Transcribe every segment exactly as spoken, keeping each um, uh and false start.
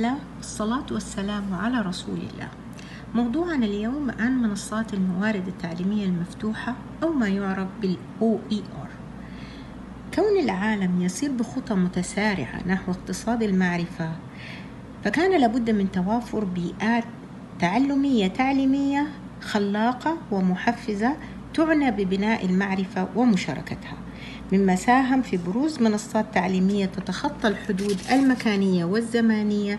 الله، الصلاة والسلام على رسول الله. موضوعنا اليوم عن منصات الموارد التعليمية المفتوحة أو ما يعرف بال أو إي آر. كون العالم يسير بخطى متسارعة نحو اقتصاد المعرفة، فكان لابد من توافر بيئات تعلمية تعليمية خلاقة ومحفزة تعنى ببناء المعرفة ومشاركتها، مما ساهم في بروز منصات تعليمية تتخطى الحدود المكانية والزمانية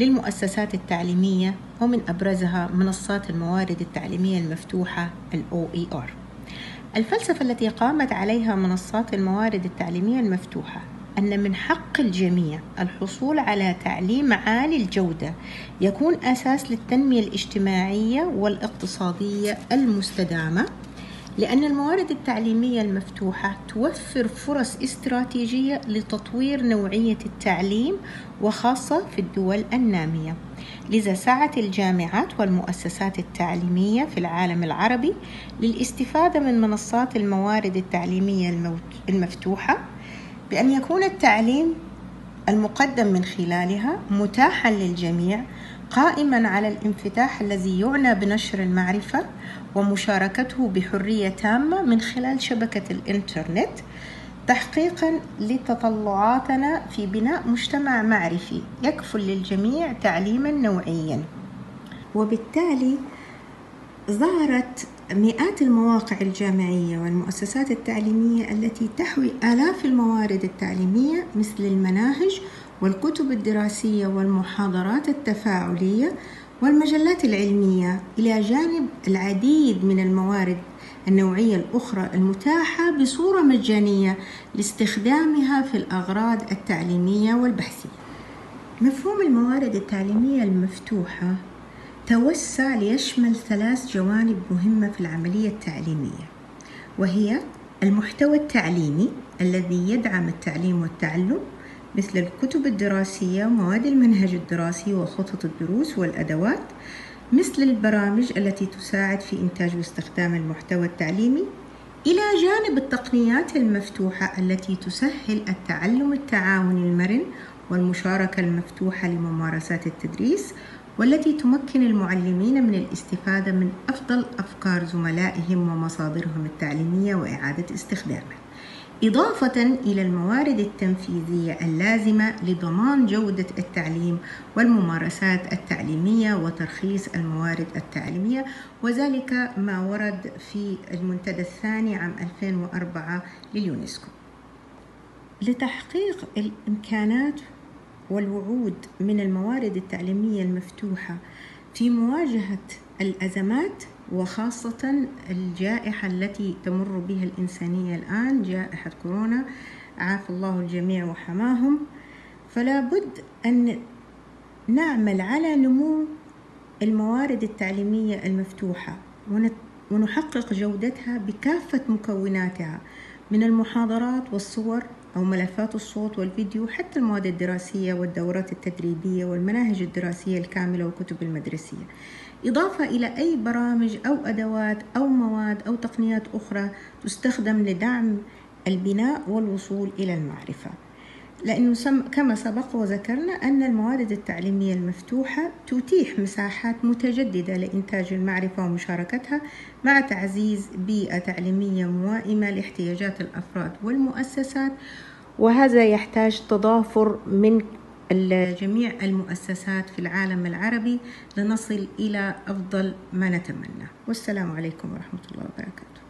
للمؤسسات التعليمية، ومن أبرزها منصات الموارد التعليمية المفتوحة الأو إي آر. الفلسفة التي قامت عليها منصات الموارد التعليمية المفتوحة أن من حق الجميع الحصول على تعليم عالي الجودة يكون أساس للتنمية الاجتماعية والاقتصادية المستدامة، لأن الموارد التعليمية المفتوحة توفر فرص استراتيجية لتطوير نوعية التعليم وخاصة في الدول النامية. لذا سعت الجامعات والمؤسسات التعليمية في العالم العربي للاستفادة من منصات الموارد التعليمية المفتوحة بأن يكون التعليم المقدم من خلالها متاحا للجميع، قائما على الانفتاح الذي يعنى بنشر المعرفة ومشاركته بحرية تامة من خلال شبكة الإنترنت، تحقيقا لتطلعاتنا في بناء مجتمع معرفي يكفل للجميع تعليما نوعيا. وبالتالي ظهرت مئات المواقع الجامعية والمؤسسات التعليمية التي تحوي آلاف الموارد التعليمية مثل المناهج والكتب الدراسية والمحاضرات التفاعلية والمجلات العلمية، إلى جانب العديد من الموارد النوعية الأخرى المتاحة بصورة مجانية لاستخدامها في الأغراض التعليمية والبحثية. مفهوم الموارد التعليمية المفتوحة توسع ليشمل ثلاث جوانب مهمة في العملية التعليمية، وهي المحتوى التعليمي الذي يدعم التعليم والتعلم مثل الكتب الدراسية ومواد المنهج الدراسي وخطط الدروس والأدوات، مثل البرامج التي تساعد في إنتاج واستخدام المحتوى التعليمي، إلى جانب التقنيات المفتوحة التي تسهل التعلم التعاوني المرن والمشاركة المفتوحة لممارسات التدريس، والتي تمكن المعلمين من الاستفادة من أفضل أفكار زملائهم ومصادرهم التعليمية وإعادة استخدامها، إضافة إلى الموارد التنفيذية اللازمة لضمان جودة التعليم والممارسات التعليمية وترخيص الموارد التعليمية، وذلك ما ورد في المنتدى الثاني عام ألفين وأربعة لليونسكو. لتحقيق الإمكانات والوعود من الموارد التعليمية المفتوحة في مواجهة الأزمات، وخاصة الجائحة التي تمر بها الإنسانية الآن، جائحة كورونا، عاف الله الجميع وحماهم، فلا بد أن نعمل على نمو الموارد التعليمية المفتوحة ونحقق جودتها بكافة مكوناتها من المحاضرات والصور أو ملفات الصوت والفيديو، حتى المواد الدراسية والدورات التدريبية والمناهج الدراسية الكاملة والكتب المدرسية، إضافة إلى أي برامج أو أدوات أو مواد أو تقنيات أخرى تستخدم لدعم البناء والوصول إلى المعرفة. لأنه كما سبق وذكرنا أن الموارد التعليمية المفتوحة تتيح مساحات متجددة لإنتاج المعرفة ومشاركتها، مع تعزيز بيئة تعليمية موائمة لاحتياجات الأفراد والمؤسسات، وهذا يحتاج تضافر من جميع المؤسسات في العالم العربي لنصل إلى أفضل ما نتمنى. والسلام عليكم ورحمة الله وبركاته.